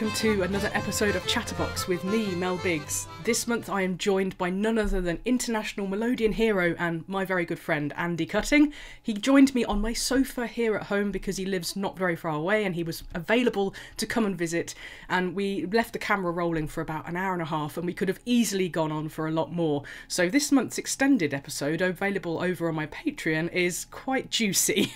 welcome to another episode of Chatterbox with me, Mel Biggs. This month I am joined by none other than international melodeon hero and my very good friend, Andy Cutting. He joined me on my sofa here at home because he lives not very far away and he was available to come and visit, and we left the camera rolling for about an hour and a half and we could have easily gone on for a lot more. So this month's extended episode, available over on my Patreon, is quite juicy.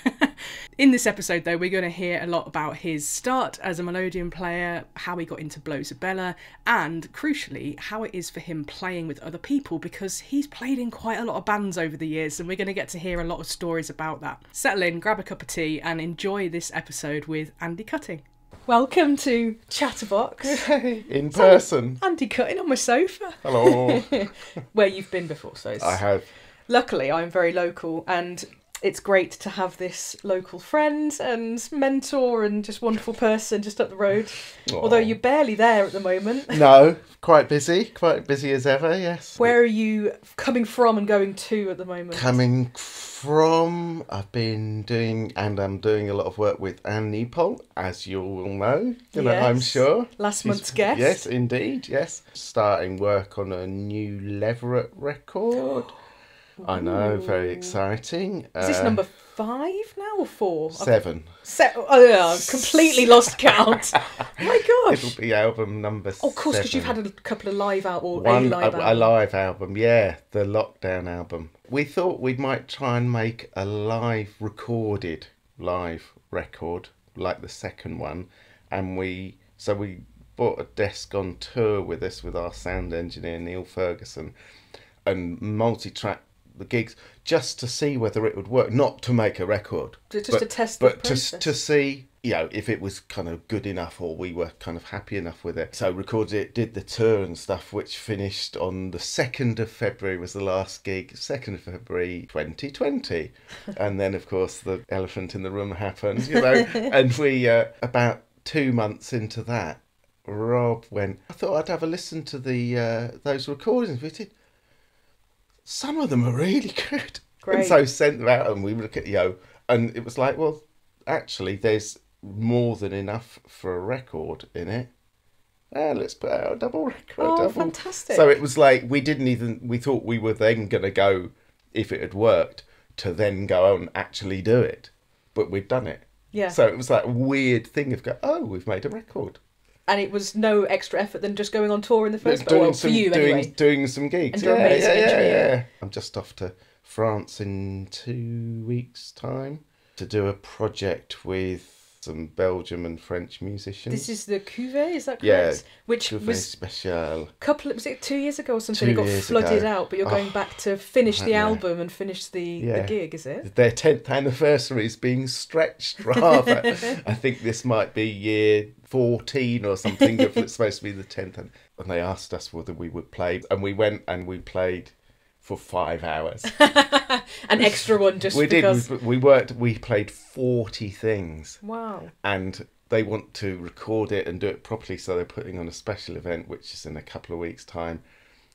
In this episode though, we're going to hear a lot about his start as a melodeon player, how he got into Blowzabella, and crucially how it is for him playing with other people, because he's played in quite a lot of bands over the years and we're going to get to hear a lot of stories about that. Settle in, grab a cup of tea and enjoy this episode with Andy Cutting. Welcome to Chatterbox. In person. Andy Cutting on my sofa. Hello. Where you've been before, so it's... I have. Luckily I'm very local and it's great to have this local friend and mentor and just wonderful person just up the road. Aww. Although you're barely there at the moment. No, quite busy as ever, yes. Where are you coming from and going to at the moment? Coming from, I've been doing, and I'm doing a lot of work with Anne Niepold, as you all know, I'm sure. Last month's guest. Yes, indeed, yes. Starting work on a new Leveret record. Ooh. I know, very exciting. Is this number 5 now or 4? 7. I've completely lost count. Oh my gosh. It'll be album number 7. Oh, of course, because you've had a couple of live albums. A live album, yeah, the lockdown album. We thought we might try and make a live record, like the second one. And so we bought a desk on tour with us with our sound engineer, Neil Ferguson, and multi-track the gigs just to see whether it would work, not to make a record, to test the process. But to see, you know, if it was kind of good enough or we were kind of happy enough with it. So recorded it, did the tour and stuff, which finished on the 2nd of February was the last gig, 2nd of February 2020. And then, of course, the elephant in the room happened, you know, and we, about 2 months into that, Rob went, I thought I'd have a listen to those recordings we did. Some of them are really good. Great. And so sent them out and we look at, you know, and it was like, well, actually, there's more than enough for a record in it. Let's put out a double record. Oh, double. Fantastic. So it was like, we thought we were then going to go, if it had worked, to then go and actually do it. But we'd done it. Yeah. So it was like a weird thing of go, oh, we've made a record. And it was no extra effort than just going on tour in the first place, well, for you anyway. Doing some gigs, and yeah. I'm just off to France in 2 weeks' time to do a project with some Belgium and French musicians. This is the Cuvée, is that correct? Yeah, which Cuvée was special. Was it 2 years ago or something? It got flooded out, but you're going back to finish the album and finish the gig, is it? Their 10th anniversary is being stretched rather. I think this might be year 14 or something. It's supposed to be the 10th. And they asked us whether we would play. And we went and we played for 5 hours. An extra one just because... We played 40 things. Wow. And they want to record it and do it properly. So they're putting on a special event, which is in a couple of weeks' time.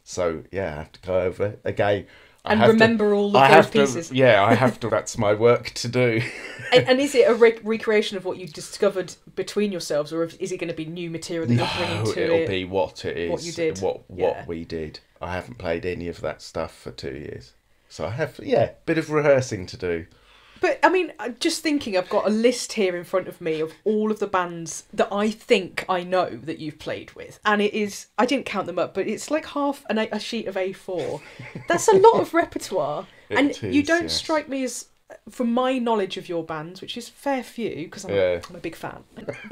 So, yeah, I have to go over it again. And remember all of those pieces. Yeah, I have to. That's my work to do. And is it a recreation of what you discovered between yourselves, or is it going to be new material that you're bringing to it? No, it'll be what it is. What you did. What we did. I haven't played any of that stuff for 2 years. So I have, a bit of rehearsing to do. But, I mean, just thinking, I've got a list here in front of me of all of the bands that I think I know that you've played with. And it is, I didn't count them up, but it's like half a sheet of A4. That's a lot of repertoire. You don't strike me as, from my knowledge of your bands, which is fair few, because I'm a big fan,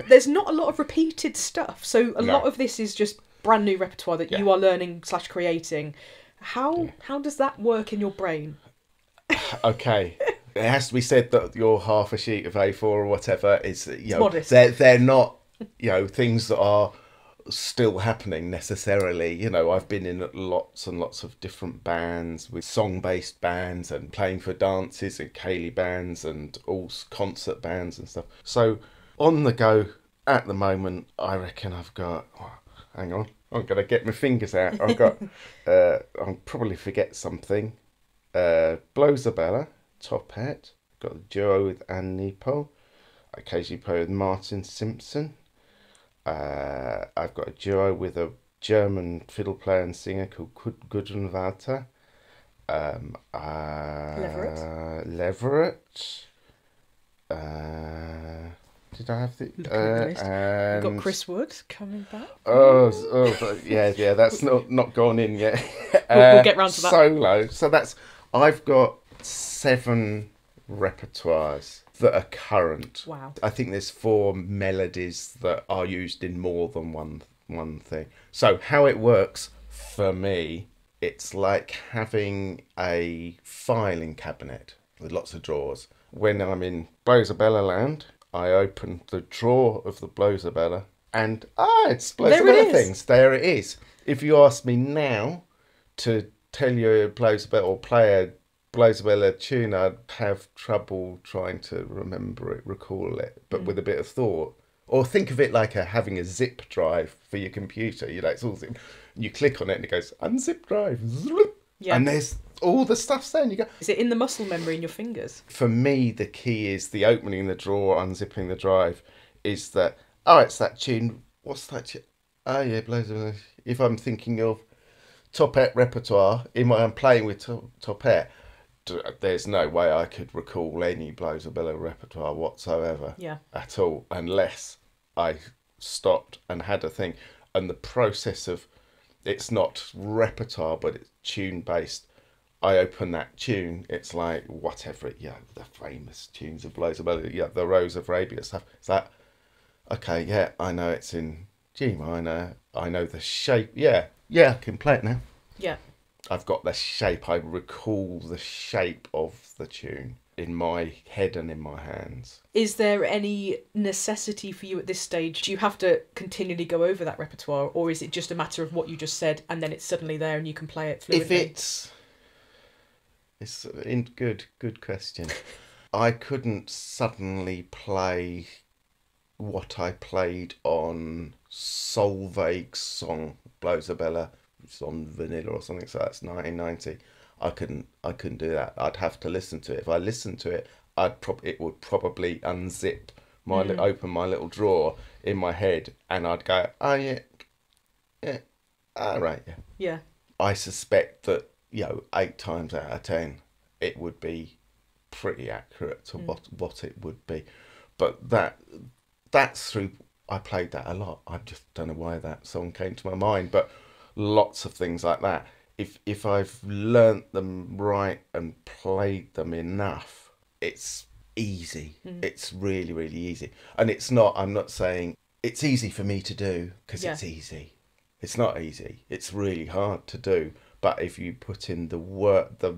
there's not a lot of repeated stuff. So a lot of this is just brand new repertoire that you are learning / creating. How does that work in your brain? Okay. It has to be said that your half a sheet of A4 or whatever is, you know, modest. They're not, you know, things that are still happening necessarily. You know, I've been in lots and lots of different bands with song-based bands and playing for dances and ceilidh bands and all concert bands and stuff. So on the go at the moment, I reckon I've got... Oh, hang on, I'm going to get my fingers out. I've got... I'll probably forget something. Blowzabella. Topette, got the duo with Anne Niepold, occasionally play with Martin Simpson, I've got a duo with a German fiddle player and singer called Gudrun Walther. Leveret. Did I have the? And we've got Chris Wood coming back. Oh, yeah. That's not gone in yet. We'll get round to that solo. So that's I've got 7 repertoires that are current. Wow. I think there's 4 melodies that are used in more than one thing. So how it works for me, it's like having a filing cabinet with lots of drawers. When I'm in Blowzabella land, I open the drawer of the Blowzabella and it's Blowzabella things. There it is. If you ask me now to tell you a Blowzabella or play a Blowzabella tune, I'd have trouble trying to remember it, recall it, but with a bit of thought. Or think of it like having a zip drive for your computer. You know, it's all zip. You click on it and it goes, unzip drive. Yeah. And there's all the stuff's there and you go... Is it in the muscle memory in your fingers? For me, the key is the opening the drawer, unzipping the drive, is that, it's that tune. What's that tune? Oh, yeah, Blowzabella. If I'm thinking of Topette repertoire, I'm playing with Topette, there's no way I could recall any Blowzabella repertoire whatsoever at all, unless I stopped and had a thing. And the process of, it's not repertoire, but it's tune-based. I open that tune, it's like whatever, the famous tunes of Blowzabella, the Rose of Arabia stuff. It's like, okay, I know it's in G minor. I know the shape. Yeah, I can play it now. Yeah. I've got the shape, I recall the shape of the tune in my head and in my hands. Is there any necessity for you at this stage? Do you have to continually go over that repertoire, or is it just a matter of what you just said and then it's suddenly there and you can play it fluently? If it's good question. I couldn't suddenly play what I played on Solveig's song, Blowzabella. It's on Vanilla or something, so that's 1990. I couldn't do that. I'd have to listen to it. If I listened to it, it would probably unzip my open my little drawer in my head, and I'd go, yeah. I suspect that 8 times out of 10, it would be pretty accurate to what it would be, but that's through. I played that a lot. I just don't know why that song came to my mind, but. Lots of things like that. If I've learnt them right and played them enough, it's easy. It's really, really easy. And I'm not saying it's easy for me to do, because it's easy. It's not easy. It's really hard to do. But if you put in the work, the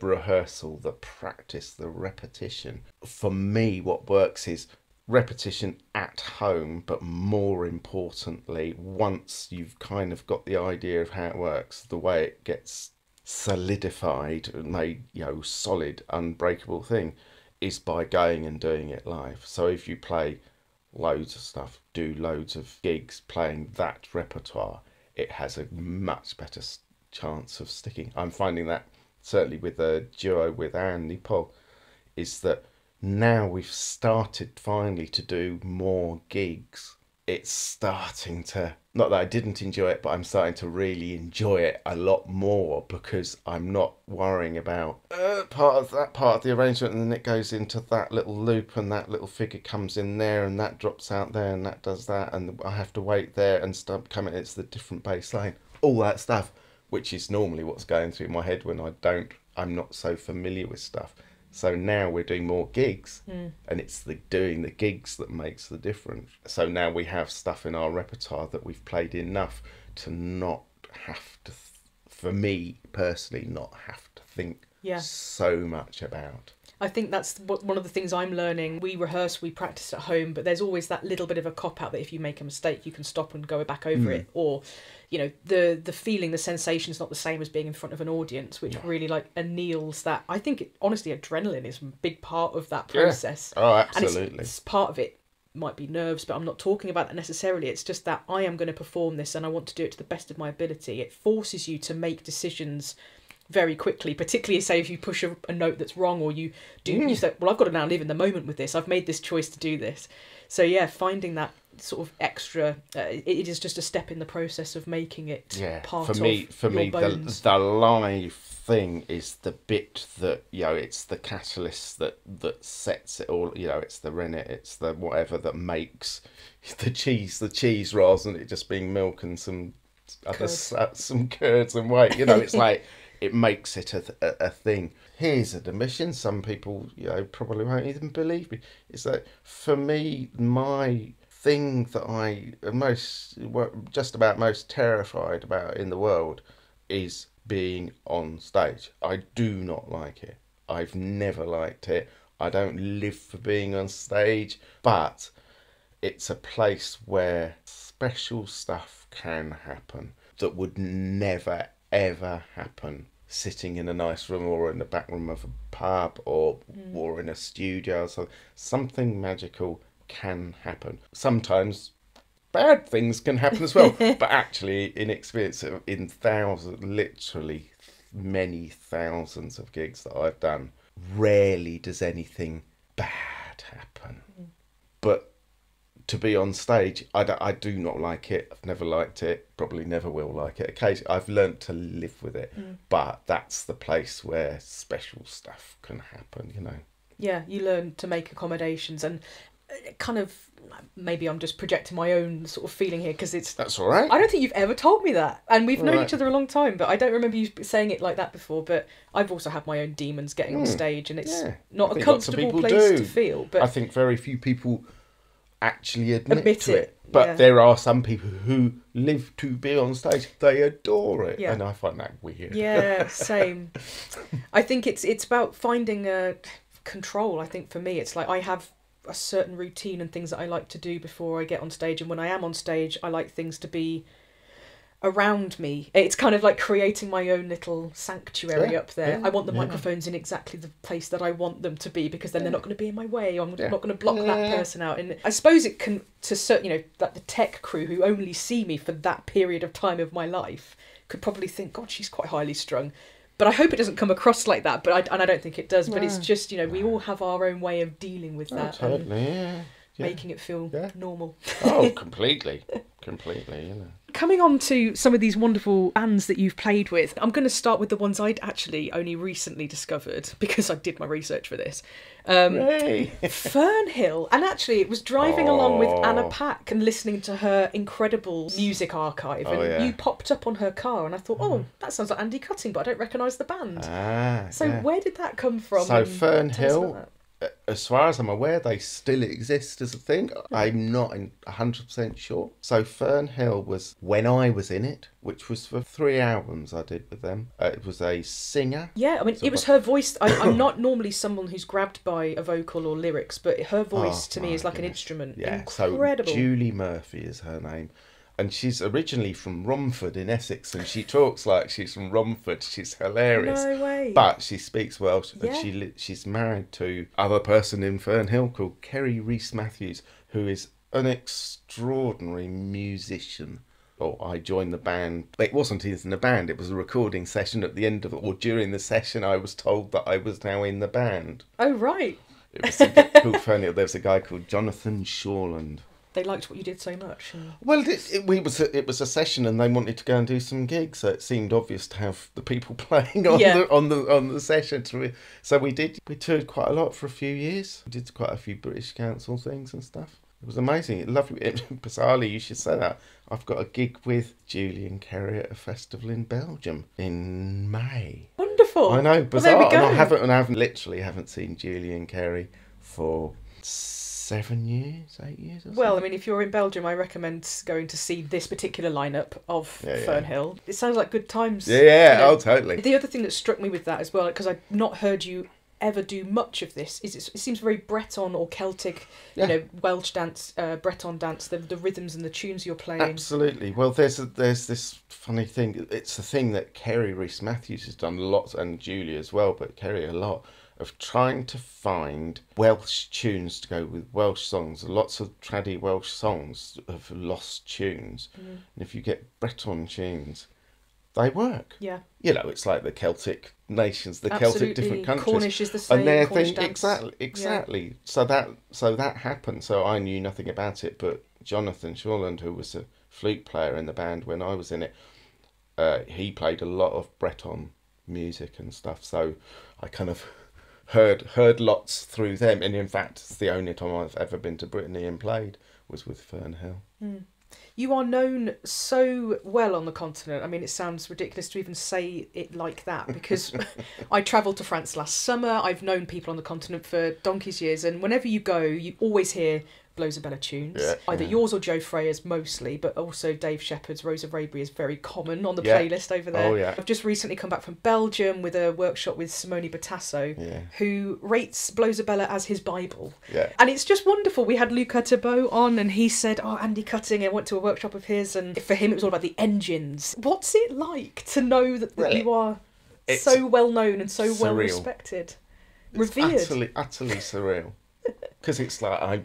rehearsal, the practice, the repetition, for me what works is repetition at home, but more importantly, once you've kind of got the idea of how it works, the way it gets solidified and made, solid, unbreakable thing, is by going and doing it live. So if you play loads of stuff, do loads of gigs playing that repertoire, it has a much better chance of sticking. I'm finding that certainly with a duo with Anne Niepold, is that now we've started finally to do more gigs. It's starting to, not that I didn't enjoy it, but I'm starting to really enjoy it a lot more, because I'm not worrying about part of the arrangement, and then it goes into that little loop and that little figure comes in there and that drops out there and that does that and I have to wait there and stop coming. It's the different bass line, all that stuff, which is normally what's going through my head when I'm not so familiar with stuff. So now we're doing more gigs, and it's doing the gigs that makes the difference. So now we have stuff in our repertoire that we've played enough to not have to, for me personally, not have to think so much about. I think that's one of the things I'm learning. We rehearse, we practice at home, but there's always that little bit of a cop-out that if you make a mistake, you can stop and go back over it. Or, the feeling, the sensation's not the same as being in front of an audience, which really, anneals that. I think, honestly, adrenaline is a big part of that process. Yeah. Oh, absolutely. And it's part of it. Might be nerves, but I'm not talking about that necessarily. It's just that I am going to perform this and I want to do it to the best of my ability. It forces you to make decisions very quickly, particularly say if you push a note that's wrong, or you do, you say, well, I've got to now live in the moment with this. I've made this choice to do this. So yeah, finding that sort of extra, it is just a step in the process of making it part of your bones. The live thing is the bit that, you know, it's the catalyst that sets it all, you know, it's the rennet, it's the whatever that makes the cheese rather than it just being milk and some other some curds and whey, you know, it's like it makes it a thing. Here's an admission, some people, you know, probably won't even believe me, is that for me, my thing that I am just about most terrified about in the world is being on stage. I do not like it. I've never liked it. I don't live for being on stage, but it's a place where special stuff can happen that would never ever happen sitting in a nice room or in the back room of a pub or in a studio or something. Something magical can happen. Sometimes bad things can happen as well, but actually in experience in thousands, literally many thousands of gigs that I've done, rarely does anything bad happen. But to be on stage, I do not like it. I've never liked it, probably never will like it. Occasionally, I've learnt to live with it, but that's the place where special stuff can happen, you know. Yeah, you learn to make accommodations, and kind of, maybe I'm just projecting my own sort of feeling here, because it's... That's all right. I don't think you've ever told me that, and we've known each other a long time, but I don't remember you saying it like that before. But I've also had my own demons getting on stage, and it's not a comfortable place to feel. But I think very few people actually admit to it. But there are some people who live to be on stage. They adore it, and I find that weird. Yeah, same. I think it's about finding a control. I think for me, it's like I have a certain routine and things that I like to do before I get on stage, and when I am on stage I like things to be around me. It's kind of like creating my own little sanctuary up there. I want the microphones in exactly the place that I want them to be, because then they're not going to be in my way. I'm not going to block that person out. And I suppose it can, to certain, you know, that the tech crew who only see me for that period of time of my life could probably think, God, she's quite highly strung. But I hope it doesn't come across like that, and I don't think it does. No. But it's just, you know, we all have our own way of dealing with that. Oh, totally, making it feel normal. Oh, completely. Completely, you know. Coming on to some of these wonderful bands that you've played with, I'm going to start with the ones I'd actually only recently discovered, because I did my research for this. Fernhill. And actually, it was driving along with Anna Pack and listening to her incredible music archive. And you popped up on her car, and I thought, oh, that sounds like Andy Cutting, but I don't recognise the band. Where did that come from? So Fernhill, as far as I'm aware, they still exist as a thing. I'm not 100% sure. So Fernhill was when I was in it, which was for 3 albums I did with them. It was a singer. Yeah, I mean, it was her voice. I'm not normally someone who's grabbed by a vocal or lyrics, but her voice to me is like an instrument. Yeah, incredible. So Julie Murphy is her name. And she's originally from Romford in Essex, and she talks like she's from Romford. She's hilarious. No way. But she speaks Welsh, and she's married to another person in Fernhill called Ceri Rhys Matthews, who is an extraordinary musician. I joined the band. It wasn't even a band. It was a recording session at the end of it, or during the session I was told that I was now in the band. Oh, right. It was a bit called Fernhill. There was a guy called Jonathan Shorland. They liked what you did so much. Well, it was a session, and they wanted to go and do some gigs, so it seemed obvious to have the people playing on the session. So we did. We toured quite a lot for a few years. We did quite a few British Council things and stuff. It was amazing. Lovely. Bizarrely, you should say that. I've got a gig with Julie and Ceri at a festival in Belgium in May. Wonderful. I know. Bizarre. Well, there we go. And I haven't literally haven't seen Julie and Ceri for 8 years or so. Well, I mean, if you're in Belgium, I recommend going to see this particular lineup of Fernhill. It sounds like good times. Yeah, you know. Oh, totally. The other thing that struck me with that as well, because I've not heard you ever do much of this, is it seems very Breton or Celtic, you know, Welsh dance, Breton dance, the rhythms and the tunes you're playing. Absolutely. Well, there's this funny thing. It's a thing that Ceri Rhys Matthews has done lots, and Julie as well, but Ceri a lot, of trying to find Welsh tunes to go with Welsh songs. Lots of traddy Welsh songs have lost tunes. And if you get Breton tunes, they work. Yeah. You know, it's like the Celtic nations, the Absolutely. Celtic different countries. Cornish is the same. And their Cornish thing, dance. Exactly. Yeah. So that happened. So I knew nothing about it, but Jonathan Shorland, who was a flute player in the band when I was in it, he played a lot of Breton music and stuff. So I kind of heard lots through them, and in fact, it's the only time I've ever been to Brittany and played was with Fernhill. Mm. You are known so well on the continent. I mean, it sounds ridiculous to even say it like that, because I travelled to France last summer. I've known people on the continent for donkey's years, and whenever you go, you always hear Blowzabella tunes, yeah, either yours or Joe Freya's mostly, but also Dave Shepherd's Rose of Rabery is very common on the playlist over there. Oh, yeah. I've just recently come back from Belgium with a workshop with Simone Batasso, who rates Blowzabella as his Bible. Yeah. And it's just wonderful. We had Luca Tabo on, and he said, oh, Andy Cutting, I went to a workshop of his, and for him it was all about the engines. What's it like to know that, really? You are so well known and so surreal. Well respected? Revered. It's utterly surreal. Because it's like,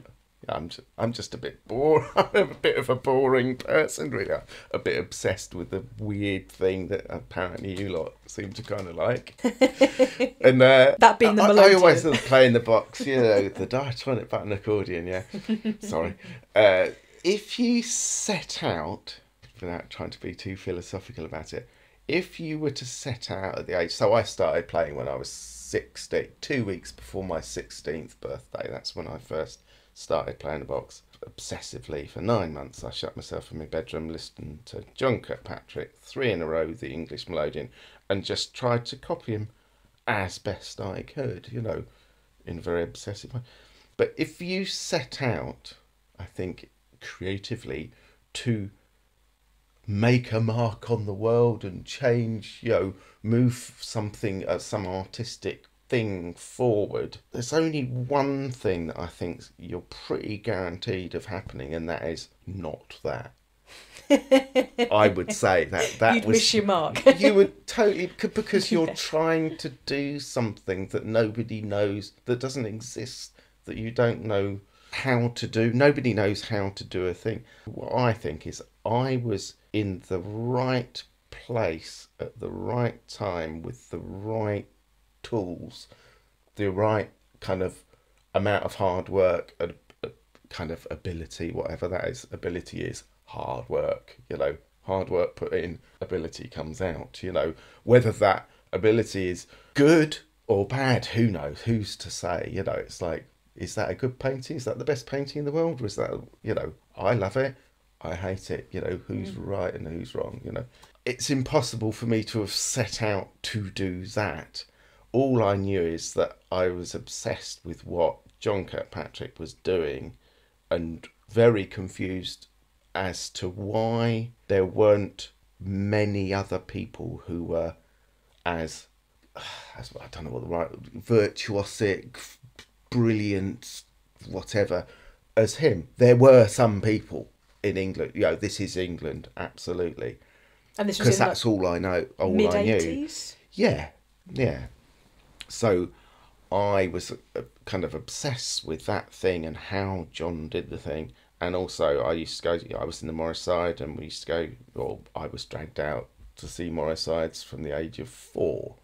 I'm just a bit bored. I'm a bit of a boring person, really. I'm a bit obsessed with the weird thing that apparently you lot seem to kind of like. And that being the melodeon. I always play in the box, you know, the diatonic accordion. Yeah, sorry. If you set out, without trying to be too philosophical about it, if you were to set out at the age, so I started playing when I was 16, 2 weeks before my 16th birthday. That's when I first started playing the box obsessively. For 9 months, I shut myself in my bedroom, listened to John Kirkpatrick, 3 in a row, the English melodeon, and just tried to copy him as best I could, you know, in a very obsessive way. But if you set out, I think, creatively to make a mark on the world and change, you know, move something, some artistic thing forward, there's only one thing that I think you're pretty guaranteed of happening, and that is not that. I would say that you'd miss your mark. You would totally, because you're trying to do something that nobody knows, that doesn't exist, that you don't know how to do. Nobody knows how to do a thing. What I think is I was in the right place at the right time with the right tools, the right kind of amount of hard work and kind of ability, whatever that is. Ability is hard work, you know, hard work put in, ability comes out, you know. Whether that ability is good or bad, who knows, who's to say, you know. It's like, is that a good painting? Is that the best painting in the world? Or is that, you know, I love it, I hate it, you know, who's right and who's wrong, you know. It's impossible for me to have set out to do that. All I knew is that I was obsessed with what John Kirkpatrick was doing and very confused as to why there weren't many other people who were as I don't know what the right, virtuosic, brilliant, whatever, as him. There were some people in England, you know, this is England, absolutely. And this was because that's like all I know, all mid-80s? I knew. Yeah. So I was kind of obsessed with that thing and how John did the thing. And also I used to go, I was in the Morrissides, and we used to go, or I was dragged out to see Morrissides from the age of 4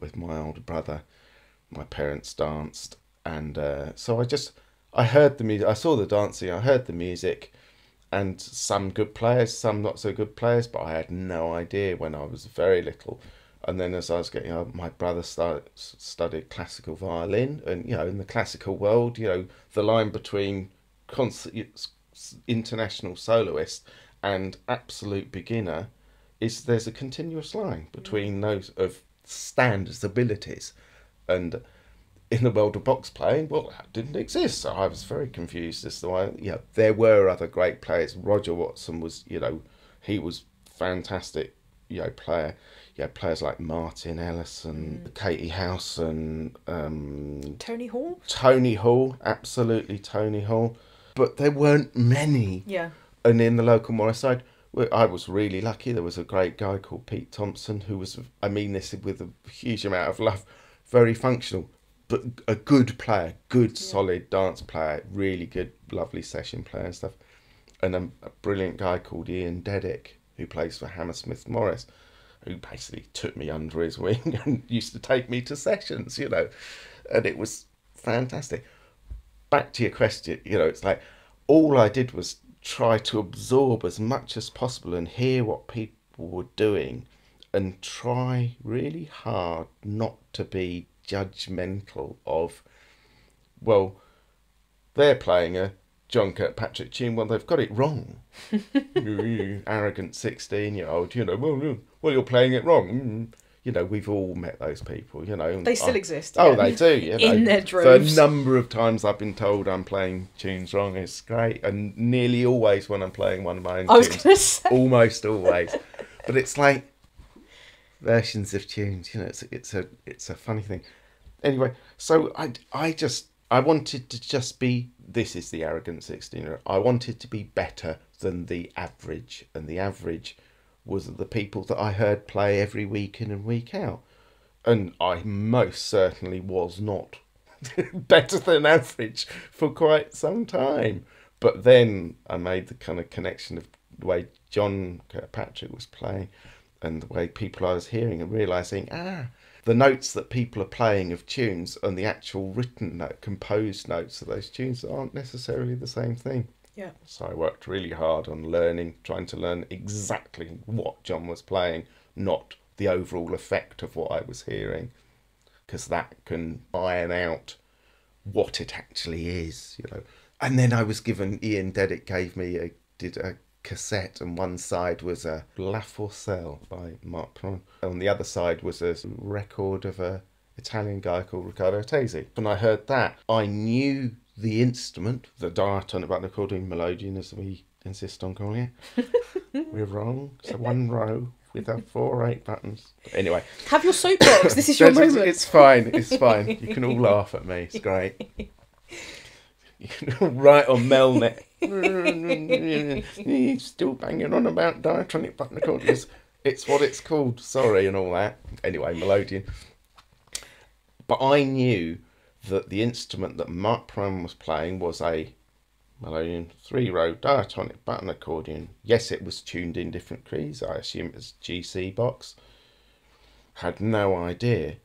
with my older brother. My parents danced. And so I heard the music, I saw the dancing, I heard the music, and some good players, some not so good players, but I had no idea when I was very little. And then as I was getting older, my brother studied classical violin. And, you know, in the classical world, you know, the line between international soloist and absolute beginner is there's a continuous line between those of standards, abilities. And in the world of box playing, well, that didn't exist. So I was very confused as to why, you know, there were other great players. Roger Watson was, you know, he was fantastic, you know, player. Yeah, players like Martin Ellis and Katie House and Tony Hall. Tony Hall, absolutely Tony Hall. But there weren't many. Yeah. And in the local Morriside, I was really lucky. There was a great guy called Pete Thompson who was, I mean this with a huge amount of love, very functional, but a good player, solid dance player, really good, lovely session player and stuff. And a brilliant guy called Ian Dedick who plays for Hammersmith Morris. who basically took me under his wing and used to take me to sessions, you know, and it was fantastic. Back to your question, you know, it's like all I did was try to absorb as much as possible and hear what people were doing and try really hard not to be judgmental of, well, they're playing a John Kirkpatrick tune, well, they've got it wrong. You arrogant 16-year-old, you know, well, you're playing it wrong. You know, we've all met those people, you know. They still exist. Oh, yeah. They do, you know. In their droves. The number of times I've been told I'm playing tunes wrong is great, and nearly always when I'm playing one of my own tunes. I was going to say. Almost always. But it's like versions of tunes, you know, it's a funny thing. Anyway, so I wanted to just be, this is the arrogant 16-year-old, I wanted to be better than the average, and the average was the people that I heard play every week in and week out. And I most certainly was not better than average for quite some time. But then I made the kind of connection of the way John Kirkpatrick was playing and the way people I was hearing, and realising, the notes that people are playing of tunes and the actual written note, composed notes of those tunes aren't necessarily the same thing. Yeah. So I worked really hard on learning, trying to learn exactly what John was playing, not the overall effect of what I was hearing, because that can iron out what it actually is, you know. And then I was given, Ian Dedick did a cassette, and one side was a La Forcelle by Mark Pron, and the other side was a record of a Italian guy called Riccardo Tesi. When I heard that, I knew the instrument, the diatonic accordion, melodeon as we insist on calling it. We're wrong. It's a one row with a 4/8 buttons. But anyway. Have your soapbox, this is your moment. It's fine, it's fine. You can all laugh at me, it's great. You can write on Melnet. He's still banging on about diatonic accordions. It's what it's called, sorry, and all that. Anyway, melodeon. But I knew that the instrument that Mark Prime was playing was a melodeon, 3-row diatonic button accordion. Yes, it was tuned in different keys. I assume it was GC box. Had no idea.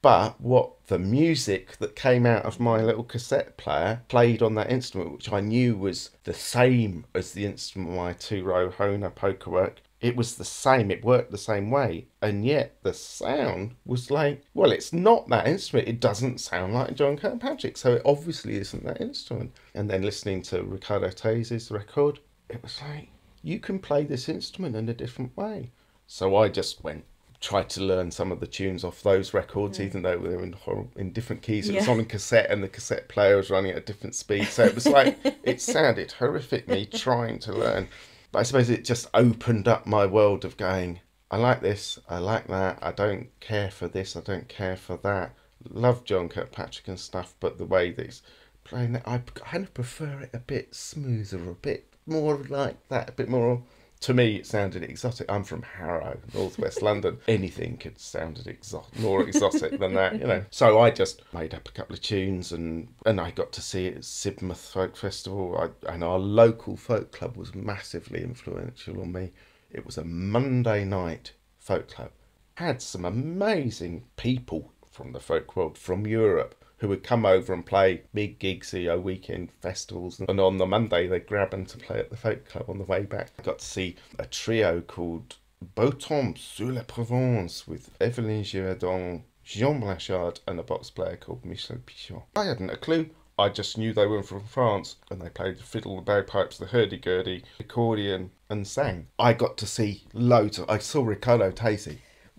But what the music that came out of my little cassette player played on that instrument, which I knew was the same as the instrument, my 2-row Hohner Pokerwork, it was the same, it worked the same way. And yet the sound was like, well, it's not that instrument. It doesn't sound like John Kirkpatrick, so it obviously isn't that instrument. And then listening to Riccardo Tesi's record, it was like, you can play this instrument in a different way. So I just went, tried to learn some of the tunes off those records, even though they were in different keys. It was on a cassette, and the cassette player was running at a different speed. So it was like, it sounded horrific, me trying to learn. But I suppose it just opened up my world of going, I like this, I like that, I don't care for this, I don't care for that. Love John Kirkpatrick and stuff, but the way that he's playing that, I kind of prefer it a bit smoother, a bit more like that, a bit more... To me, it sounded exotic. I'm from Harrow, northwest London. Anything could sounded more exotic than that, you know. So I just made up a couple of tunes, and I got to see it at Sidmouth Folk Festival. And our local folk club was massively influential on me. It was a Monday night folk club. Had some amazing people from the folk world, from Europe, who would come over and play big gigs, weekend festivals, and on the Monday they'd grab them to play at the folk club on the way back. I got to see a trio called Beau Temps sur la Provence with Evelyn Girardon, Jean Blanchard, and a box player called Michel Pichon. I hadn't a clue, I just knew they were from France, and they played the fiddle, the bagpipes, the hurdy-gurdy, the accordion, and sang. I got to see loads of... I saw Riccardo Tesi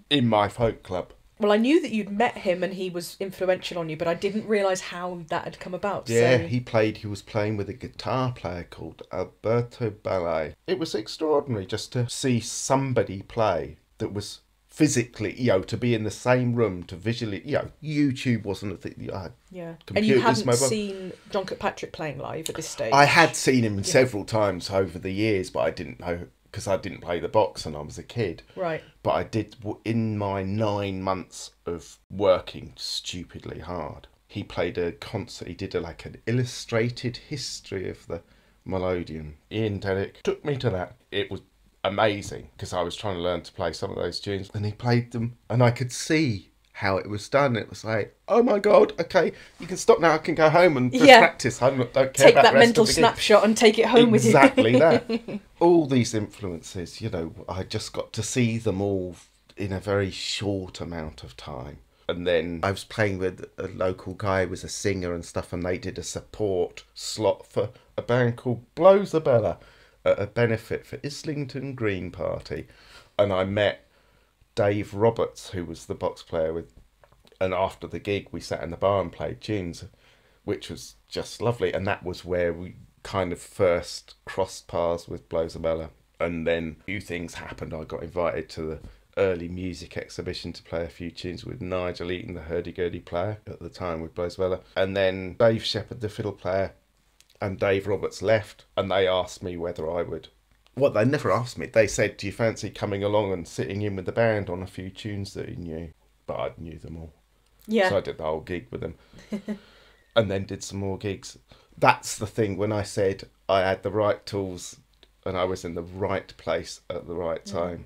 in my folk club. Well, I knew that you'd met him and he was influential on you, but I didn't realise how that had come about. Yeah, so. He was playing with a guitar player called Alberto Ballet. It was extraordinary just to see somebody play that was physically, you know, to be in the same room, to visually, you know, YouTube wasn't a thing. And you hadn't seen John Kirkpatrick playing live at this stage? I had seen him several times over the years, but I didn't know... because I didn't play the box and I was a kid. Right. But I did, in my 9 months of working stupidly hard, he played a concert, he did an illustrated history of the melodeon. Ian Dedick took me to that. It was amazing because I was trying to learn to play some of those tunes, and he played them and I could see how it was done. It was like, oh my God, okay, you can stop now, I can go home and just practice. I don't care about that mental snapshot and take it home with you. Exactly that. All these influences, you know, I just got to see them all in a very short amount of time. And then I was playing with a local guy who was a singer and stuff, and they did a support slot for a band called Blowzabella at a benefit for Islington Green Party. And I met Dave Roberts, who was the box player with, and after the gig we sat in the bar and played tunes, which was just lovely. And that was where we kind of first crossed paths with Blowzabella. And then a few things happened. I got invited to the early music exhibition to play a few tunes with Nigel Eaton, the hurdy-gurdy player at the time with Blowzabella, and then Dave Shepherd, the fiddle player, and Dave Roberts left, and they asked me whether I would, well, they never asked me, they said, do you fancy coming along and sitting in with the band on a few tunes that he knew? But I knew them all, yeah, so I did the whole gig with them and then did some more gigs. That's the thing, when I said I had the right tools and I was in the right place at the right time,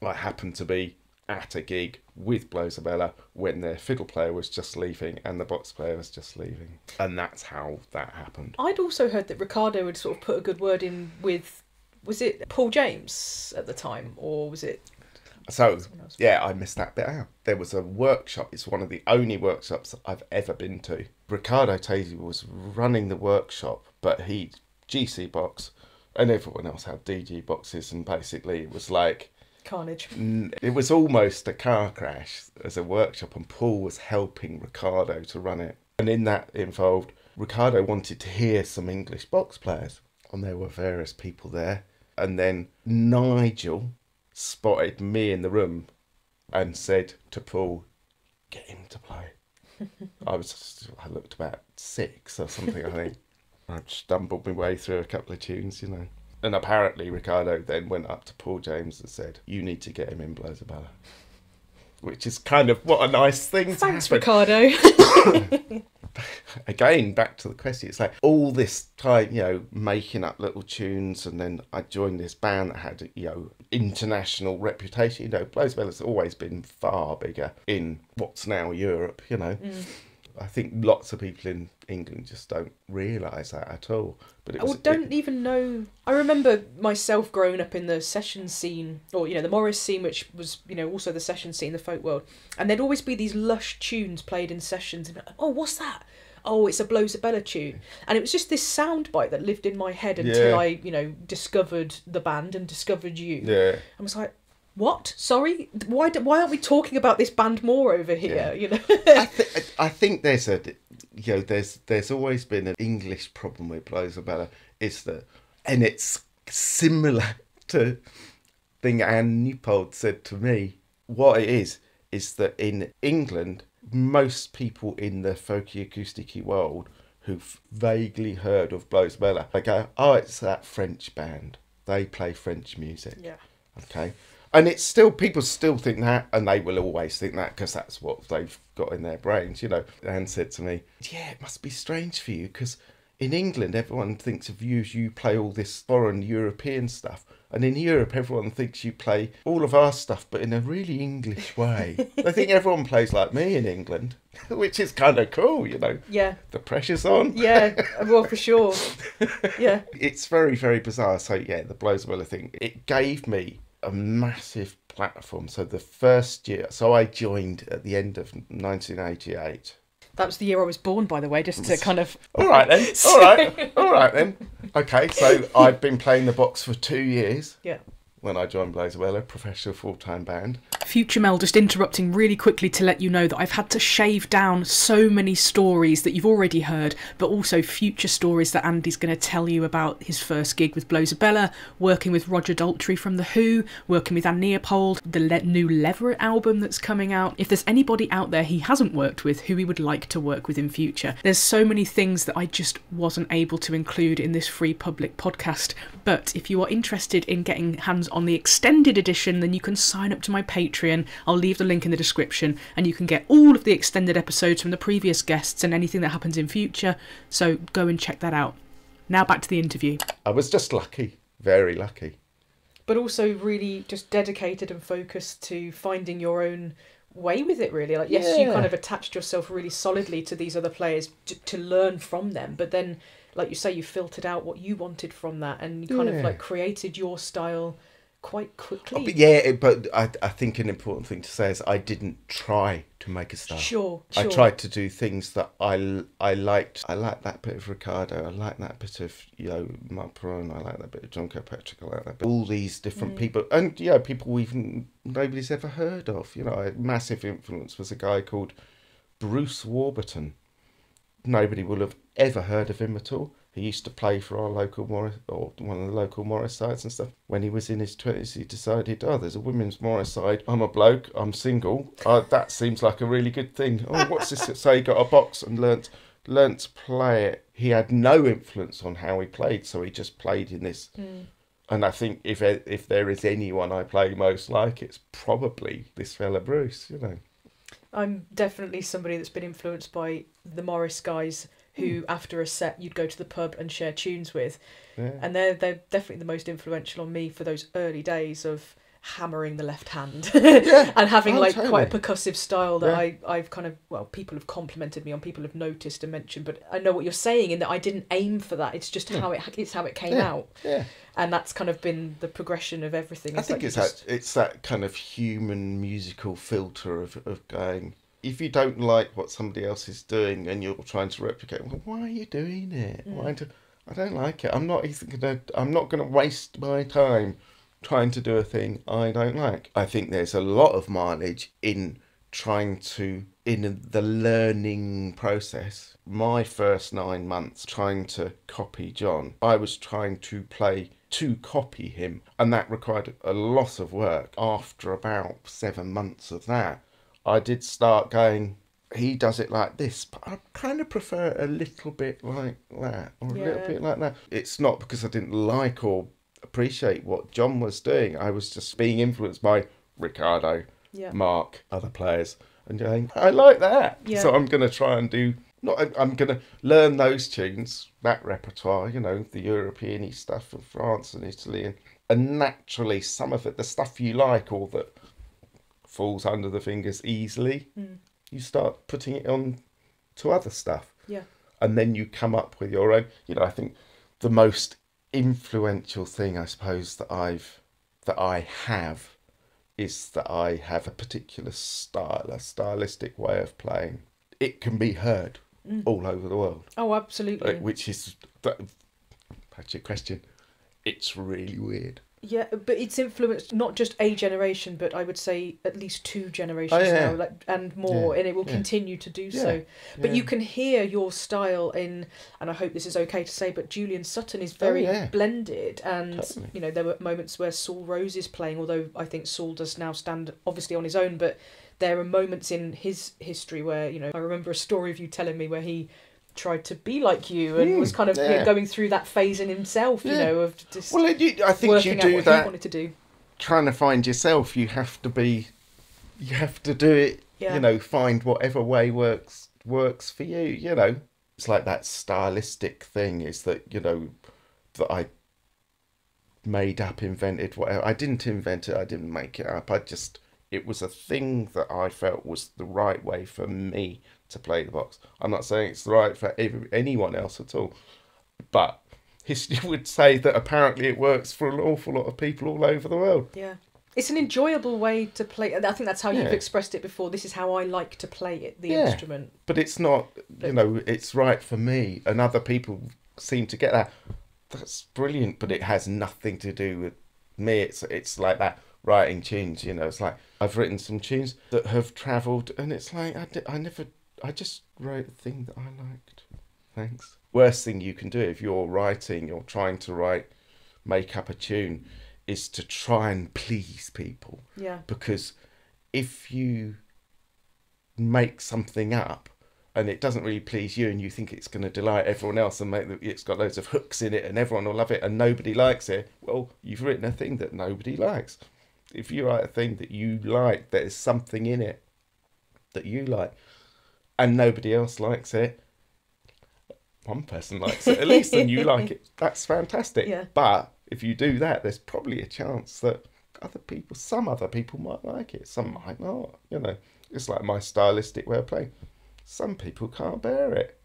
I happened to be at a gig with Blowzabella when their fiddle player was just leaving and the box player was just leaving. And that's how that happened. I'd also heard that Riccardo had sort of put a good word in with, was it Paul James at the time, or was it? So, yeah, I missed that bit out. There was a workshop. It's one of the only workshops I've ever been to. Riccardo Tesi was running the workshop, but he GC box and everyone else had DG boxes, and basically it was like carnage. It was almost a car crash as a workshop, and Paul was helping Riccardo to run it. And in that involved, Riccardo wanted to hear some English box players, and there were various people there. And then Nigel spotted me in the room and said to Paul, get him to play. I looked about six or something, I think. I stumbled my way through a couple of tunes, you know. And apparently Riccardo then went up to Paul James and said, you need to get him in Blowzabella. Which is kind of what a nice thing to happen. Thanks, Riccardo. Again, back to the question. It's like all this time, you know, making up little tunes, and then I joined this band that had, you know, international reputation. You know, Blowzabella's always been far bigger in what's now Europe, you know. Mm. I think lots of people in England just don't realise that at all. But it was, don't even know. I remember myself growing up in the session scene, or, you know, the Morris scene, which was, you know, also the session scene, the folk world. And there'd always be these lush tunes played in sessions. And, oh, what's that? Oh, it's a Blowzabella tune. And it was just this soundbite that lived in my head until I, you know, discovered the band and discovered you. Yeah. I was like, what? Sorry? Why aren't we talking about this band more over here? Yeah. You know, I think there's a, you know, there's always been an English problem with Blowzabella, is that, and it's similar to thing Anne Niepold said to me. What it is that in England, most people in the folky acousticy world who've vaguely heard of Blowzabella, they go, oh, it's that French band. They play French music. Yeah. Okay. And it's still, people still think that, and they will always think that because that's what they've got in their brains, you know. Anne said to me, yeah, it must be strange for you because in England, everyone thinks of you as you play all this foreign European stuff. And in Europe, everyone thinks you play all of our stuff, but in a really English way. I think everyone plays like me in England, which is kind of cool, you know. Yeah. The pressure's on. Yeah, well, for sure. Yeah. It's very, very bizarre. So, yeah, the Blowzabella thing, it gave me a massive platform. So the first year, so I joined at the end of 1988. That was the year I was born, by the way, just to kind of... All right then. Okay, so I've been playing the box for 2 years. Yeah. When I joined Blowzabella, professional full-time band. Future Mel just interrupting really quickly to let you know that I've had to shave down so many stories that you've already heard, but also future stories that Andy's going to tell you about his first gig with Blowzabella, working with Roger Daltrey from The Who, working with Anne Niepold, the new Leveret album that's coming out. If there's anybody out there he hasn't worked with who he would like to work with in future, there's so many things that I just wasn't able to include in this free public podcast. But if you are interested in getting hands on the extended edition, then you can sign up to my Patreon. I'll leave the link in the description, and you can get all of the extended episodes from the previous guests and anything that happens in future, so go and check that out. Now back to the interview. I was just lucky, very lucky, but also really just dedicated and focused to finding your own way with it, really. Like, yes, you kind of attached yourself really solidly to these other players to learn from them, but then, like you say, you filtered out what you wanted from that, and you kind of like created your style quite quickly. But yeah, but I think an important thing to say is I didn't try to make a style. Sure. I tried to do things that I liked. I liked that bit of Riccardo. I liked that bit of, you know, Mark Perron. I liked that bit of John Kirkpatrick. I liked that bit. All these different people, and you know, people we've nobody's ever heard of. You know, a massive influence was a guy called Bruce Warburton. Nobody will have ever heard of him at all. He used to play for our local Morris, or one of the local Morris sides and stuff. When he was in his 20s, he decided, oh, there's a women's Morris side. I'm a bloke. I'm single. That seems like a really good thing. Oh, what's this? So he got a box and learnt to play it. He had no influence on how he played, so he just played in this. And I think if there is anyone I play most like, it's probably this fella Bruce, you know. I'm definitely somebody that's been influenced by the Morris guys who, after a set, you'd go to the pub and share tunes with. Yeah. And they're definitely the most influential on me for those early days of hammering the left hand and having quite a percussive style that I've kind of, well, people have complimented me on, people have noticed and mentioned, but I know what you're saying in that I didn't aim for that. It's just how it came out. Yeah. And that's kind of been the progression of everything. I think it's that kind of human musical filter of going, if you don't like what somebody else is doing and you're trying to replicate, well, why are you doing it? Why do I don't like it? I'm not gonna waste my time trying to do a thing I don't like. I think there's a lot of mileage in trying to, in the learning process. My first 9 months trying to copy John, I was trying to play to copy him, and that required a lot of work. After about 7 months of that, I did start going, he does it like this, but I kind of prefer a little bit like that, or a little bit like that. It's not because I didn't like or appreciate what John was doing. I was just being influenced by Riccardo, Mark, other players, and going, I like that. Yeah. So I'm going to try and do, I'm going to learn those tunes, that repertoire, you know, the European-y stuff of France and Italy. And naturally, some of it, the stuff you like, or that falls under the fingers easily, you start putting it on to other stuff. Yeah. And then you come up with your own. You know, I think the most influential thing, I suppose, that I have is that I have a particular style, a stylistic way of playing. It can be heard all over the world. Oh, absolutely. Which is, that's your question, it's really weird. Yeah, but it's influenced not just a generation, but I would say at least 2 generations now, like, and more, and it will continue to do so. But you can hear your style in, and I hope this is okay to say, but Julian Sutton is very blended, and you know, there were moments where Saul Rose is playing, although I think Saul does now stand obviously on his own, but there are moments in his history where, you know, I remember a story of you telling me where he tried to be like you and was kind of you know, going through that phase in himself, you know, of just I think you do that, wanted to do, trying to find yourself. You have to do it, you know, find whatever way works for you, you know. It's like that stylistic thing is that, you know, that I made up, invented, whatever. I didn't invent it, I didn't make it up. It was a thing that I felt was the right way for me to play the box. I'm not saying it's right for anyone else at all, but history would say that apparently it works for an awful lot of people all over the world. Yeah. It's an enjoyable way to play. I think that's how you've expressed it before. This is how I like to play it, the instrument. But it's not, you know, it's right for me, and other people seem to get that. That's brilliant, but it has nothing to do with me. It's like that writing tunes, you know. It's like I've written some tunes that have travelled, and it's like I just wrote a thing that I liked. Thanks. Worst thing you can do if you're writing or trying to make up a tune, is to try and please people. Yeah. Because if you make something up and it doesn't really please you, and you think it's going to delight everyone else and it's got loads of hooks in it and everyone will love it and nobody likes it, well, you've written a thing that nobody likes. If you write a thing that you like, there's something in it that you like, and nobody else likes it, one person likes it at least, and you like it, that's fantastic. Yeah. But if you do that, there's probably a chance that other people, some other people might like it, some might not, you know. It's like my stylistic way of playing. Some people can't bear it,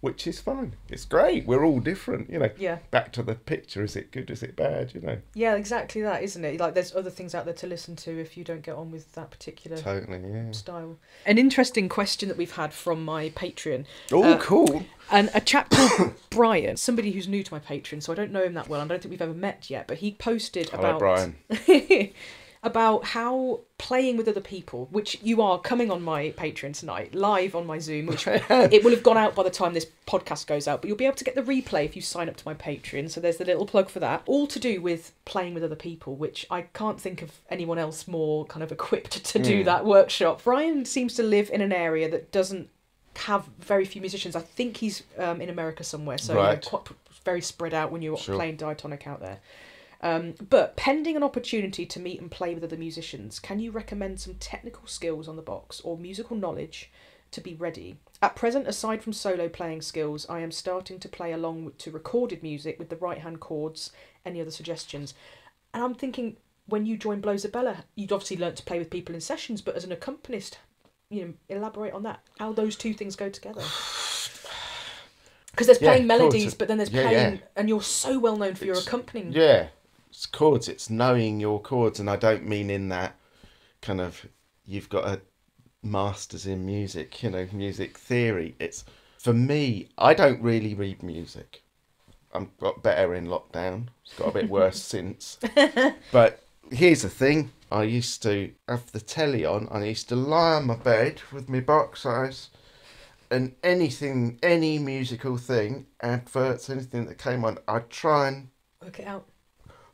which is fine. It's great. We're all different, you know. Yeah. Back to the picture. Is it good? Is it bad? You know. Yeah, exactly that, isn't it? Like, there's other things out there to listen to if you don't get on with that particular style. An interesting question that we've had from my Patreon. Oh, cool. And a chap called Brian, somebody who's new to my Patreon, so I don't know him that well. I don't think we've ever met yet, but he posted about... Hello, Brian. About how playing with other people, which you are coming on my Patreon tonight, live on my Zoom, which it will have gone out by the time this podcast goes out, but you'll be able to get the replay if you sign up to my Patreon, so there's the little plug for that. All to do with playing with other people, which I can't think of anyone else more kind of equipped to do that workshop. Brian seems to live in an area that doesn't have very few musicians. I think he's in America somewhere, so you know, quite, very spread out when you're playing diatonic out there. But pending an opportunity to meet and play with other musicians, can you recommend some technical skills on the box or musical knowledge to be ready? At present, aside from solo playing skills, I am starting to play along to recorded music with the right-hand chords. Any other suggestions? And I'm thinking, when you joined Blowzabella, you'd obviously learnt to play with people in sessions, but as an accompanist, you know, elaborate on that, how those two things go together. Because there's playing melodies, but then there's playing, and you're so well known for your accompanying. Yeah. It's chords, it's knowing your chords, and I don't mean in that kind of you've got a master's in music, you know, music theory. It's, for me, I don't really read music. I've got better in lockdown, it's got a bit worse since. But here's the thing, I used to have the telly on, I used to lie on my bed with my box eyes, and anything, any musical thing, adverts, anything that came on, I'd try and work it out.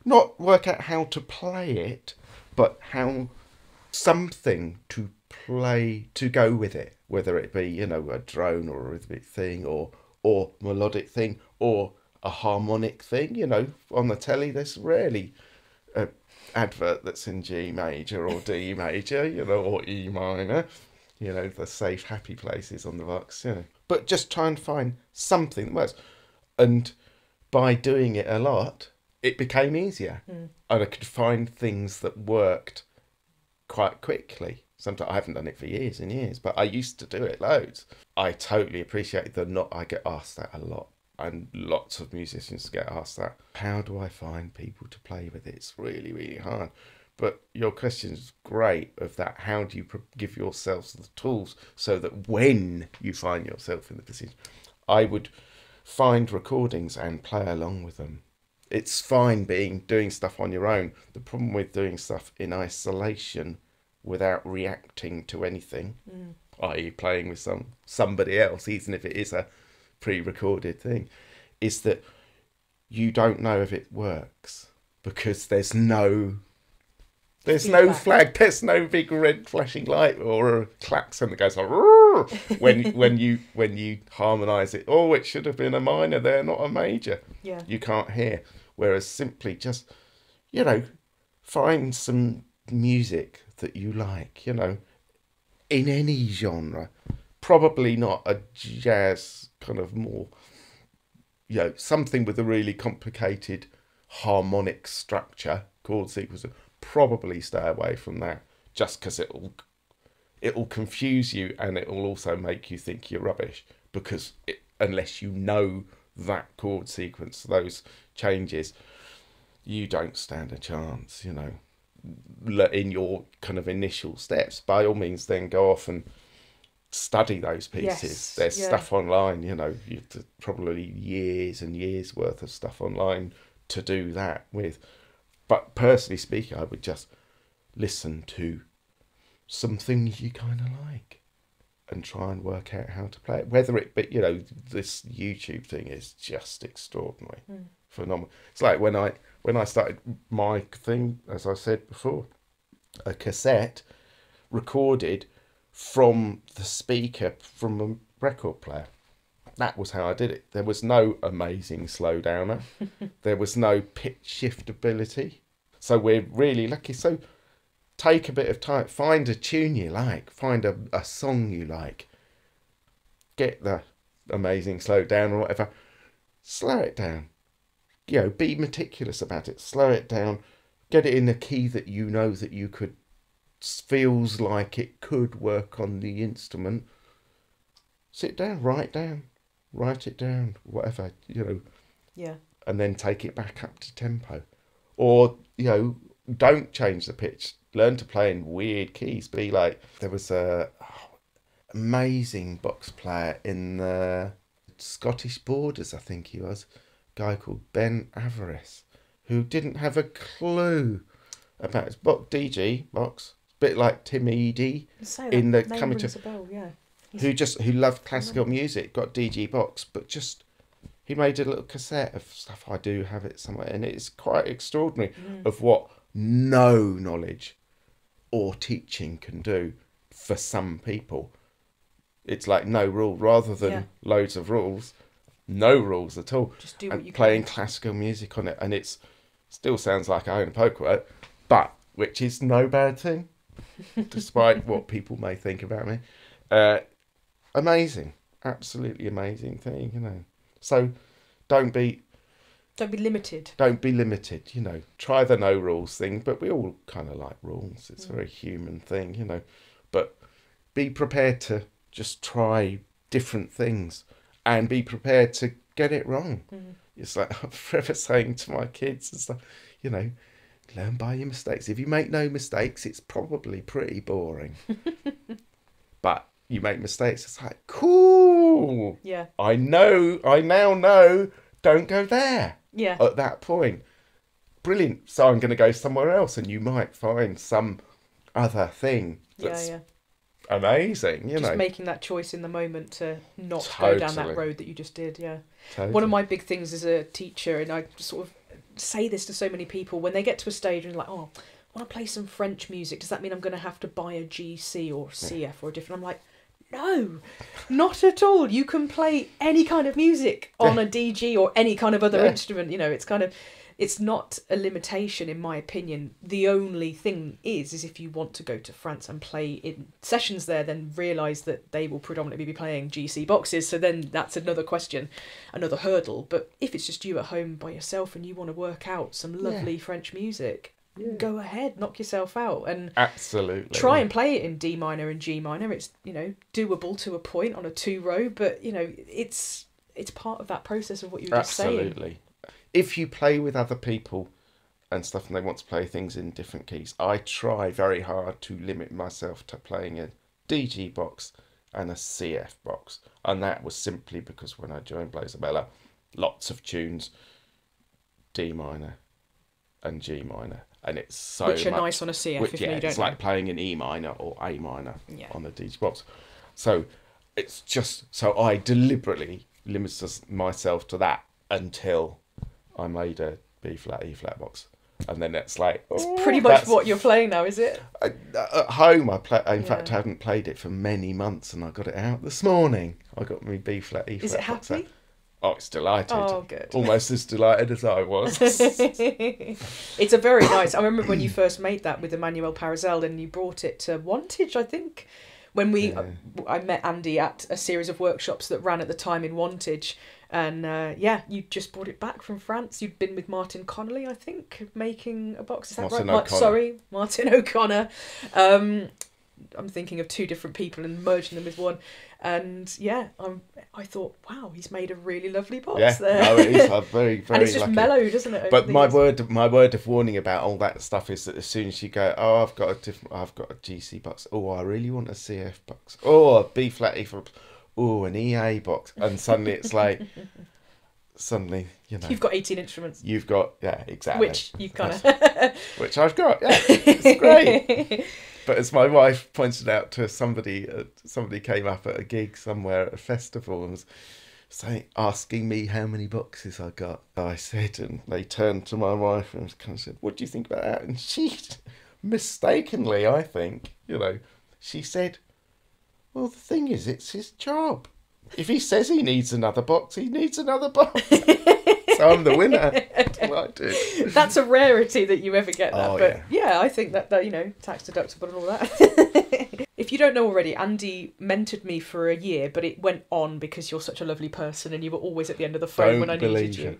Not work out how to play it, but how something to play, to go with it, whether it be, you know, a drone or a rhythmic thing or melodic thing or a harmonic thing, you know. On the telly, there's rarely an advert that's in G major or D major, you know, or E minor, you know, the safe, happy places on the box, you know. But just try and find something that works. And by doing it a lot, it became easier, and I could find things that worked quite quickly. Sometimes I haven't done it for years and years, but I used to do it loads. I totally appreciate the not. I get asked that a lot, and lots of musicians get asked that. How do I find people to play with it? It's really, really hard. But your question is great of that. How do you give yourselves the tools so that when you find yourself in the position, I would find recordings and play along with them. It's fine doing stuff on your own. The problem with doing stuff in isolation without reacting to anything, i.e. playing with somebody else, even if it is a pre-recorded thing, is that you don't know if it works because there's no flag, there's no big red flashing light or a klaxon that goes like, when you harmonise it. Oh, it should have been a minor there, not a major. Yeah. You can't hear. Whereas simply just, you know, find some music that you like, you know, in any genre. Probably not a jazz kind of more, you know, something with a really complicated harmonic structure, chord sequence. Probably stay away from that just because it'll confuse you and it'll also make you think you're rubbish because unless you know that chord sequence, those changes, you don't stand a chance, you know, in your kind of initial steps. By all means, then go off and study those pieces. Yes, there's stuff online, you know, probably years and years worth of stuff online to do that with. But personally speaking, I would just listen to something you kind of like and try and work out how to play it. Whether it be, you know, this YouTube thing is just extraordinary, phenomenal. It's like when I started my thing, as I said before, a cassette recorded from the speaker from a record player. That was how I did it. There was no amazing slowdowner. There was no pitch shift ability. So we're really lucky. So take a bit of time. Find a tune you like. Find a song you like. Get the amazing slowdown or whatever. Slow it down. you know, be meticulous about it, slow it down, get it in a key that you know that you could, feels like it could work on the instrument. Sit down, write it down, whatever, you know. Yeah. And then take it back up to tempo. Or, you know, don't change the pitch. Learn to play in weird keys. Be like, there was a amazing box player in the Scottish Borders, I think he was, a guy called Ben Averiss, who didn't have a clue about his box, DG box, a bit like Tim Eady in the coming to bell, yeah. Who loved classical music, got DG box, but just he made a little cassette of stuff. I do have it somewhere, and it's quite extraordinary of what no knowledge or teaching can do for some people. It's like no rule rather than loads of rules, no rules at all. Just do what you playing can. Classical music on it, and it's still sounds like I own a poker, but which is no bad thing, despite what people may think about me. Amazing, absolutely amazing thing, you know. So don't be limited. Don't be limited, you know. Try the no rules thing, but we all kind of like rules. It's a very human thing, you know. But be prepared to just try different things and be prepared to get it wrong. It's like I'm forever saying to my kids and stuff, you know, learn by your mistakes. If you make no mistakes, it's probably pretty boring. But you make mistakes, it's like, cool. Yeah. I now know, don't go there. Yeah. At that point. Brilliant. So I'm going to go somewhere else, and you might find some other thing that's amazing, you know. Just making that choice in the moment to not go down that road that you just did, yeah. Totally. One of my big things as a teacher, and I sort of say this to so many people, when they get to a stage and like, oh, I want to play some French music, does that mean I'm going to have to buy a GC or CF or a different... I'm like, no, not at all. You can play any kind of music on a DG or any kind of other instrument. You know, it's kind of... It's not a limitation, in my opinion. The only thing is if you want to go to France and play in sessions there, then realise that they will predominantly be playing GC boxes. So then that's another question, another hurdle. But if it's just you at home by yourself and you want to work out some lovely French music, go ahead, knock yourself out. And absolutely try and play it in D minor and G minor. It's, you know, doable to a point on a 2-row, but, you know, it's part of that process of what you were just saying. Absolutely. If you play with other people and stuff and they want to play things in different keys, I try very hard to limit myself to playing a DG box and a CF box. And that was simply because when I joined Blowzabella, lots of tunes, D minor and G minor. And it's so which are much, nice on a CF which, if you don't it's know. Like playing an E minor or A minor on a DG box. So it's just... So I deliberately limited myself to that until... I made a B flat, E flat box, and then it's like it's pretty much what you're playing now, is it? At home, I play. In fact, I haven't played it for many months, and I got it out this morning. I got my B flat, E flat. Is it box happy? Out. Oh, it's delighted. Oh, good. Almost as delighted as I was. It's a very nice. I remember when you first made that with Emmanuel Parazel, and you brought it to Wantage, I think. When we, I met Andy at a series of workshops that ran at the time in Wantage. And you just brought it back from France. You'd been with Martin Connolly, I think, making a box. Is that Martin right? Martin O'Connor. I'm thinking of two different people and merging them with one. And I thought, wow, he's made a really lovely box there. No, it is. I'm very, very and it's just lucky. Mellow, doesn't it? But my word of warning about all that stuff is that as soon as you go, oh, I've got a GC box. Oh, I really want a CF box. Oh, a B flat E flat. Oh, an EA box, and suddenly it's like, suddenly, you know. You've got 18 instruments. You've got, exactly. Which you've kind of. Which I've got, it's great. But as my wife pointed out to somebody, somebody came up at a gig somewhere at a festival and was asking me how many boxes I got. I said, and they turned to my wife and kind of said, what do you think about that? And she, mistakenly, I think, you know, she said, well, the thing is, it's his job. If he says he needs another box, he needs another box. So I'm the winner. Well, I do. That's a rarity that you ever get that. Oh, but I think that, you know, tax deductible and all that. If you don't know already, Andy mentored me for a year, but it went on because you're such a lovely person and you were always at the end of the phone when I needed you.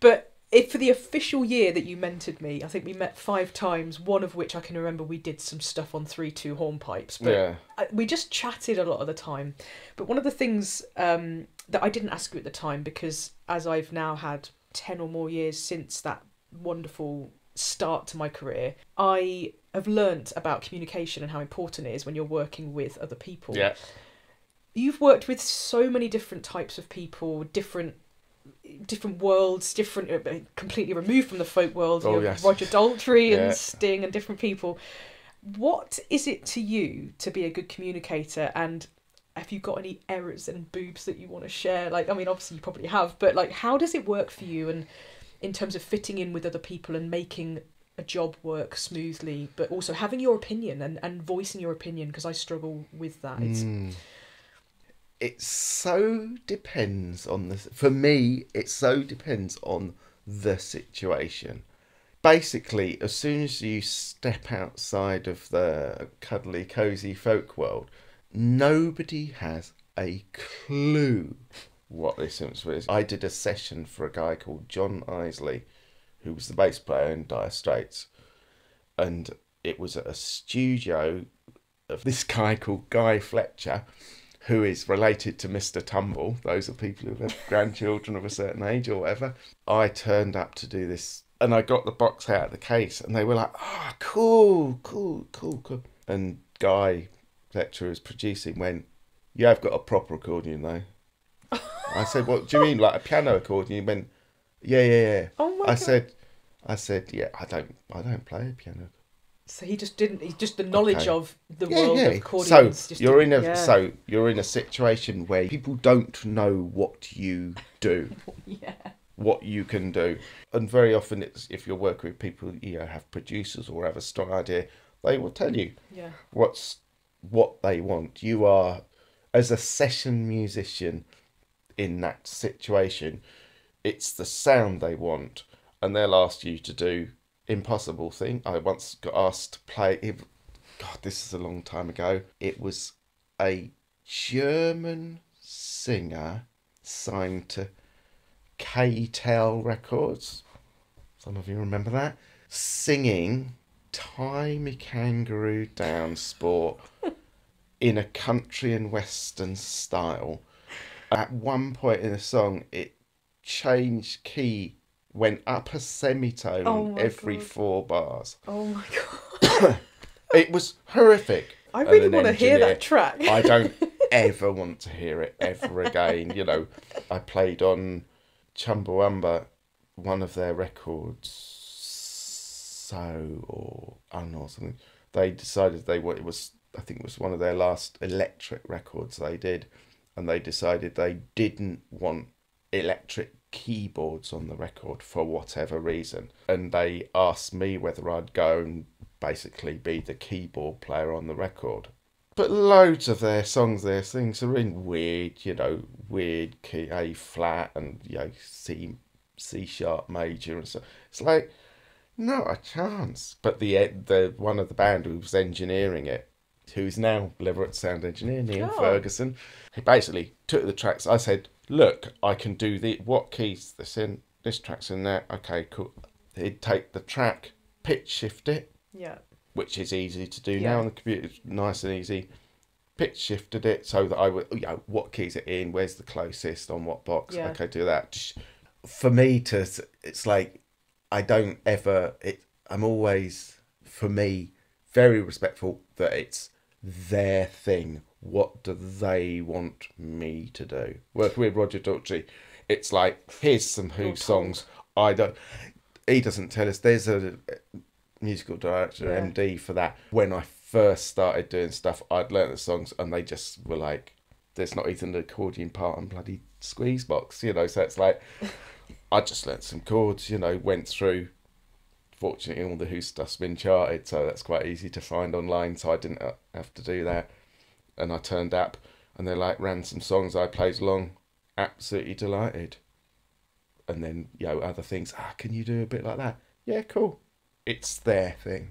But If for the official year that you mentored me, I think we met 5 times, one of which I can remember we did some stuff on 3/2 hornpipes. But yeah. We just chatted a lot of the time. But one of the things that I didn't ask you at the time, because as I've now had 10 or more years since that wonderful start to my career, I have learnt about communication and how important it is when you're working with other people. Yeah. You've worked with so many different types of people, different worlds, completely removed from the folk world. Oh, yes. Roger Daltrey and yeah. Sting and different people. What is it to you to be a good communicator, and have you got any errors and boobs that you want to share? Like, I mean, obviously you probably have, but like, how does it work for you, and in terms of fitting in with other people and making a job work smoothly, but also having your opinion and voicing your opinion, because I struggle with that. It so depends on the... For me, it so depends on the situation. Basically, as soon as you step outside of the cuddly, cosy folk world, nobody has a clue what this instrument is. I did a session for a guy called John Isley, who was the bass player in Dire Straits. And it was at a studio of this guy called Guy Fletcher, who is related to Mr. Tumble. Those are people who have grandchildren of a certain age or whatever. I turned up to do this and I got the box out of the case and they were like, oh, cool. And Guy Fletcher, who was producing, went, yeah, I've got a proper accordion though. I said, what do you mean, like a piano accordion? He went, yeah. Oh my God. I said, yeah, I don't play a piano. So he just didn't. He's just the knowledge of the world of accordions. So you're in a situation where people don't know what you do, what you can do, and very often it's, if you're working with people, you know, have producers or have a strong idea, they will tell you what they want. You are, as a session musician, in that situation, it's the sound they want, and they'll ask you to do impossible thing. I once got asked to play God, this is a long time ago. It was a German singer signed to KTEL Records. Some of you remember that. Singing Tie Me Kangaroo Down Sport in a country and western style. At one point in the song, it changed key, went up a semitone every 4 bars. Oh my God. It was horrific. I really want to hear that track. I don't ever want to hear it ever again. You know, I played on Chumbawamba, one of their records, So or Un or something. They decided I think it was one of their last electric records they did, and they decided they didn't want electric keyboards on the record for whatever reason, and they asked me whether I'd go and basically be the keyboard player on the record. But loads of their songs, their things are in weird key, A flat and C sharp major and stuff. It's like not a chance. But the one of the band who was engineering it, who's now Leveret sound engineer, Neil Ferguson, he basically took the tracks. I said, look, I can do what keys this in, this track's in there, okay, cool. He'd take the track, pitch shift it, which is easy to do now on the computer, it's nice and easy. Pitch shifted it so that I would, what keys it in, where's the closest, on what box, okay, do that. For me, it's like, I don't ever, I'm always, for me, very respectful that it's their thing. What do they want me to do? Working with Roger Daltrey, it's like, here's some Who songs. He doesn't tell us. There's a musical director, MD for that. When I first started doing stuff, I'd learnt the songs and they just were like, there's not even an accordion part on bloody squeeze box, So it's like, I just learnt some chords, went through. Fortunately, all the Who stuff's been charted, so that's quite easy to find online, so I didn't have to do that. And I turned up and they ran some songs, I played along, absolutely delighted. And then, other things, can you do a bit like that? Yeah, cool. It's their thing.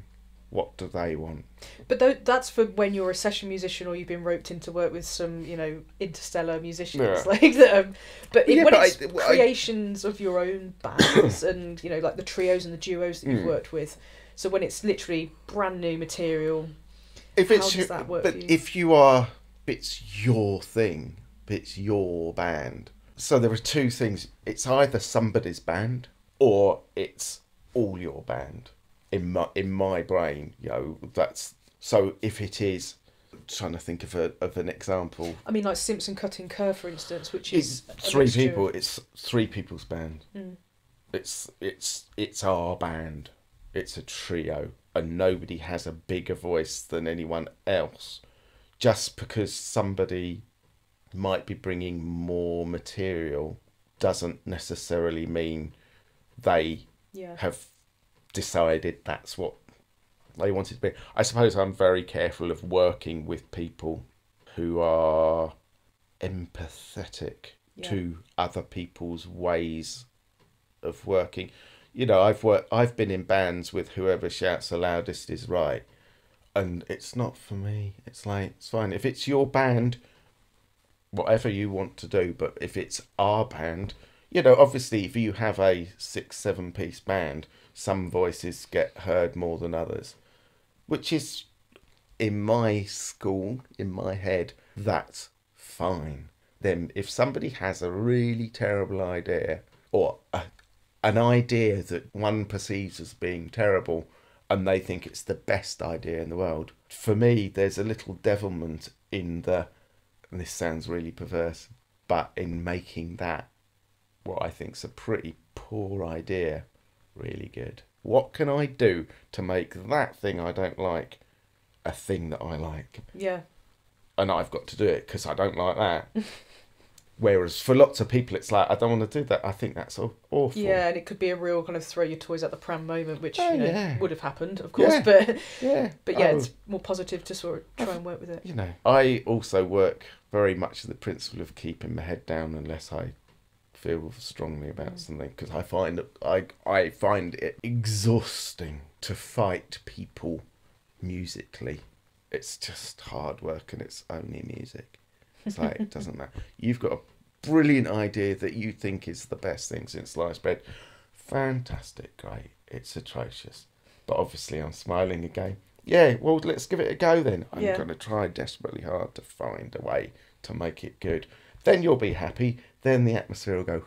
what do they want? But that's for when you're a session musician or you've been roped into work with some, you know, interstellar musicians. Yeah. Like that, but yeah, when creations of your own bands and, you know, like the trios and the duos that you've worked with. So when it's literally brand new material, how does that work for you? If you are, it's your thing, it's your band. So there are two things. It's either somebody's band or it's all your band. In my brain, you know, that's so. If it is, I'm trying to think of an example. I mean, like Simpson Cutting Kerr, for instance, which is three people. It's three people's band. Mm. It's our band. It's a trio, and nobody has a bigger voice than anyone else, just because somebody might be bringing more material doesn't necessarily mean they have decided that's what they wanted to be. I suppose I'm very careful of working with people who are empathetic to other people's ways of working. You know, I've been in bands with whoever shouts the loudest is right, and it's not for me. It's like, it's fine if it's your band, whatever you want to do. But if it's our band, you know, obviously if you have a 6-7 piece band, some voices get heard more than others, which is, in my school, in my head, that's fine. Then if somebody has a really terrible idea, or an idea that one perceives as being terrible, and they think it's the best idea in the world, for me, there's a little devilment in the, and this sounds really perverse, but in making that, what I think's a pretty poor idea, really good. What can I do to make that thing I don't like a thing that I like? Yeah. And I've got to do it because I don't like that. Whereas for lots of people, it's like, I don't want to do that. I think that's awful. Yeah, and it could be a real kind of throw your toys at the pram moment, which would have happened, of course. Yeah. But it's more positive to sort of try and work with it. You know, I also work very much the principle of keeping my head down unless I feel strongly about something, because I find that I find it exhausting to fight people musically. It's just hard work, and it's only music. It's like, it doesn't matter. You've got a brilliant idea that you think is the best thing since sliced bread. Fantastic, great. It's atrocious. But obviously I'm smiling again. Yeah, well, let's give it a go then. I'm going to try desperately hard to find a way to make it good. Then you'll be happy. Then the atmosphere will go,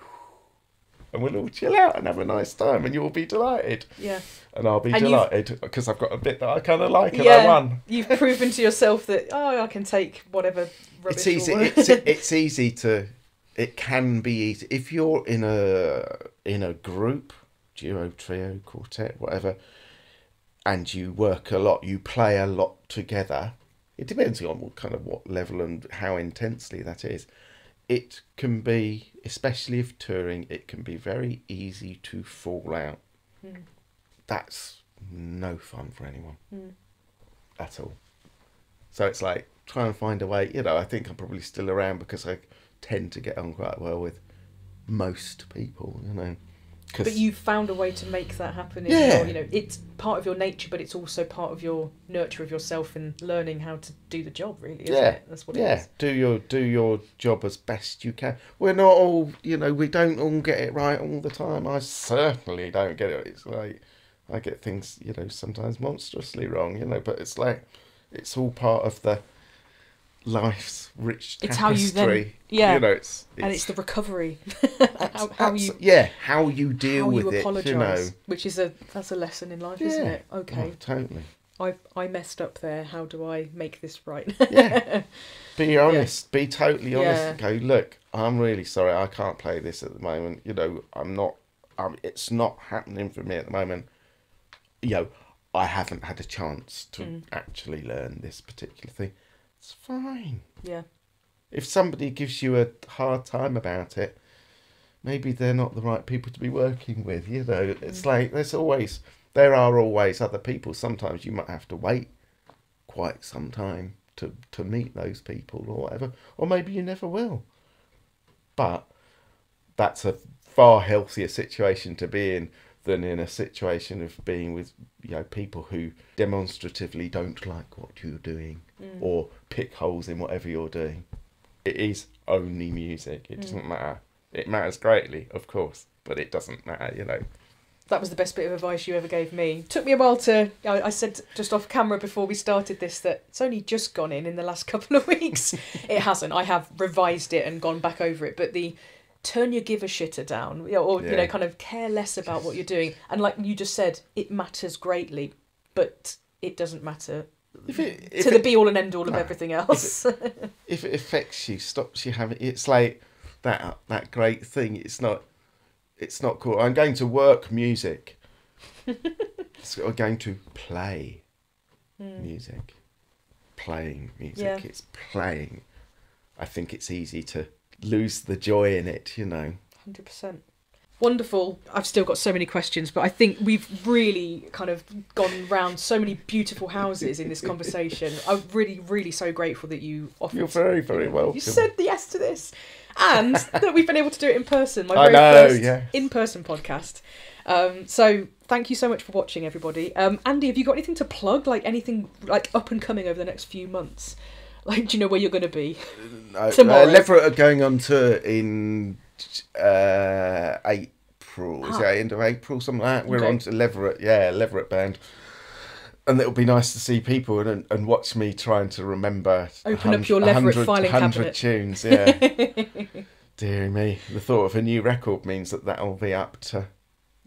and we'll all chill out and have a nice time, and you'll be delighted. Yeah. And I'll be delighted because I've got a bit that I kind of like and I won. You've proven to yourself that, oh, I can take whatever rubbish. It's easy. It's easy to. It can be easy if you're in a group, duo, trio, quartet, whatever, and you work a lot. You play a lot together. It depends on what level and how intensely that is. It can be, especially if touring, it can be very easy to fall out. Mm. That's no fun for anyone at all. So it's like, try and find a way. You know, I think I'm probably still around because I tend to get on quite well with most people, you know. But you found a way to make that happen. Your, you know, it's part of your nature, but it's also part of your nurture of yourself and learning how to do the job, really, isn't it? That's what it is. Do your job as best you can. We're not all, you know, we don't all get it right all the time. I certainly don't get it. It's like, I get things, you know, sometimes monstrously wrong, you know, but it's like, it's all part of the life's rich tapestry. It's how you then, you know, and it's the recovery. how you deal with it, apologize, you know, which is that's a lesson in life, isn't it? Okay, oh, totally. I messed up there. How do I make this right? Be honest. Be totally honest. Go, look, I'm really sorry. I can't play this at the moment. You know, I'm not. It's not happening for me at the moment. You know, I haven't had a chance to actually learn this particular thing. It's fine. Yeah. If somebody gives you a hard time about it, maybe they're not the right people to be working with, you know. It's like, there are always other people. Sometimes you might have to wait quite some time to meet those people or whatever. Or maybe you never will. But that's a far healthier situation to be in than in a situation of being with, you know, people who demonstratively don't like what you're doing or pick holes in whatever you're doing. It is only music. It doesn't matter. It matters greatly, of course, but it doesn't matter, you know. That was the best bit of advice you ever gave me. It took me a while to... I said just off camera before we started this that it's only just gone in the last couple of weeks. It hasn't. I have revised it and gone back over it. But the turn your give a shitter down, or you know, kind of care less about what you're doing. And like you just said, it matters greatly, but it doesn't matter if to the be-all and end-all of everything else. If it affects you, stops you having... It's like that great thing. It's not cool. I'm going to work music. I'm going to play music. Playing music. Yeah. It's playing. I think it's easy to lose the joy in it, you know. 100%. Wonderful. I've still got so many questions, but I think we've really kind of gone round so many beautiful houses in this conversation. I'm really, really so grateful that you offered. You're very, very welcome. You said yes to this. And that we've been able to do it in person, my very first in-person podcast. So thank you so much for watching, everybody. Andy, have you got anything to plug? Like anything like up and coming over the next few months? Like, do you know where you're going to be tomorrow? Leveret are going on tour in April. Is it end of April, something like that? We're on to Leveret, Leveret band. And it'll be nice to see people and watch me trying to remember. Open up your Leveret filing cabinet. 100 tunes, Dear me, the thought of a new record means that'll be up to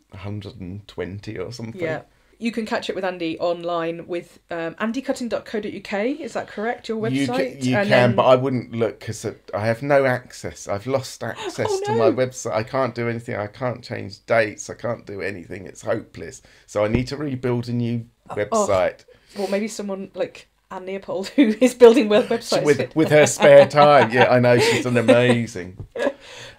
120 or something. Yeah, you can catch up with Andy online with andycutting.co.uk. Is that correct? Your website. You can, but I wouldn't look because I have no access. I've lost access to my website. I can't do anything. I can't change dates. I can't do anything. It's hopeless. So I need to rebuild a new website. Oh, well, maybe someone like Anne Niepold, who is building web websites with her spare time. Yeah, I know, she's done amazing.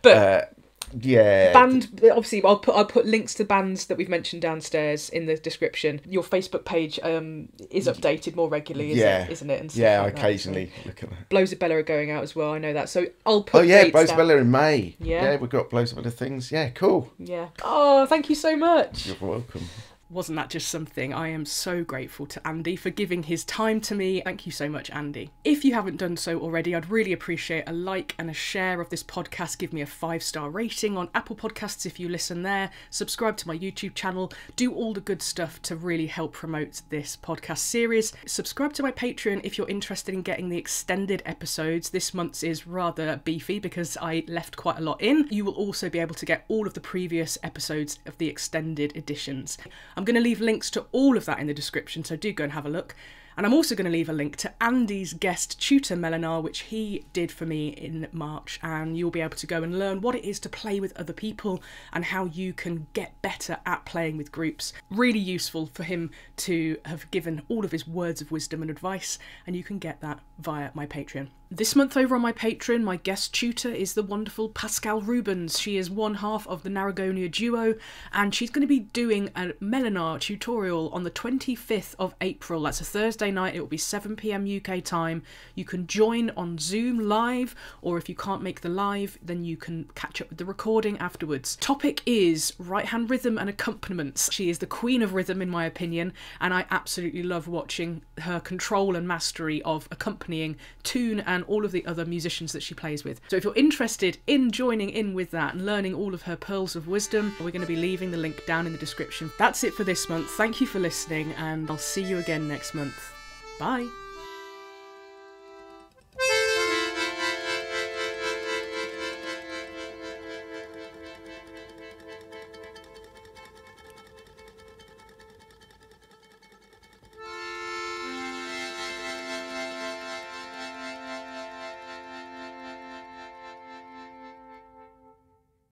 But band, obviously, I'll put links to bands that we've mentioned downstairs in the description. Your Facebook page is updated more regularly, isn't it? And yeah, like occasionally. So, look at that. Blowzabella are going out as well. I know that. So I'll put. Oh yeah, Blowzabella in May. Yeah, we've got Blowzabella things. Yeah, cool. Yeah. Oh, thank you so much. You're welcome. Wasn't that just something? I am so grateful to Andy for giving his time to me. Thank you so much, Andy. If you haven't done so already, I'd really appreciate a like and a share of this podcast. Give me a 5-star rating on Apple Podcasts if you listen there. Subscribe to my YouTube channel. Do all the good stuff to really help promote this podcast series. Subscribe to my Patreon if you're interested in getting the extended episodes. This month's is rather beefy because I left quite a lot in. You will also be able to get all of the previous episodes of the extended editions. I'm going to leave links to all of that in the description, so do go and have a look. And I'm also going to leave a link to Andy's guest tutor Melenar, which he did for me in March, and you'll be able to go and learn what it is to play with other people and how you can get better at playing with groups. Really useful for him to have given all of his words of wisdom and advice, and you can get that via my Patreon. This month over on my Patreon, my guest tutor is the wonderful Pascal Rubens. She is one half of the Naragonia duo, and she's going to be doing a Melenar tutorial on the 25th of April. That's a Thursday night. It will be 7 PM UK time. You can join on Zoom live, or if you can't make the live, then you can catch up with the recording afterwards. Topic is right-hand rhythm and accompaniments. She is the queen of rhythm, in my opinion, and I absolutely love watching her control and mastery of accompanying tune and all of the other musicians that she plays with. So if you're interested in joining in with that and learning all of her pearls of wisdom, we're going to be leaving the link down in the description. That's it for this month. Thank you for listening, and I'll see you again next month. Bye.